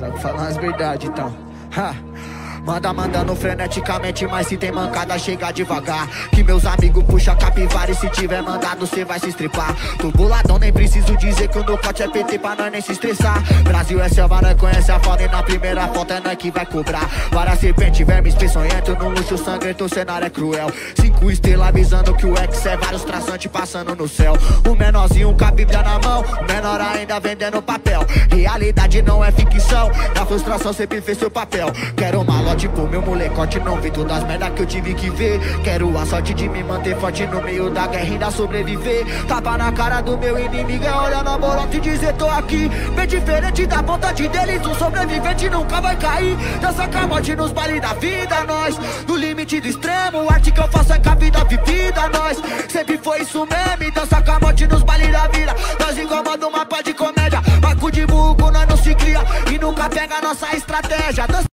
Dá pra falar as verdades então. Manda mandando freneticamente, mas se tem mancada chega devagar, que meus amigos puxa capivara e se tiver mandado cê vai se estripar. Tô boladão, nem preciso dizer que o meu pote é PT pra nós nem se estressar. Brasil é selva, nós conhece a fauna e na primeira falta é nós que vai cobrar. Vara serpente, vermes peçonhento, no luxo sangrento o cenário é cruel. 5 estrelas avisando que o ex é vários traçantes passando no céu. O menorzinho com a bíblia na mão, o menor ainda vendendo papel. Realidade não é ficção, na frustração sempre fez seu papel. Quero uma tipo meu molecote, não vi todas as merdas que eu tive que ver. Quero a sorte de me manter forte no meio da guerra e ainda sobreviver. Tapa na cara do meu inimigo, é olhar na bolota e dizer tô aqui. Bem diferente da vontade deles, um sobrevivente nunca vai cair. Dança camote nos bailes da vida, nós no limite do extremo, arte que eu faço é com a vida vivida, nós sempre foi isso mesmo. E dança camote nos bailes da vida, nós engomando uma pá de comédia. Baco de vulgo, nós não se cria e nunca pega a nossa estratégia. Dança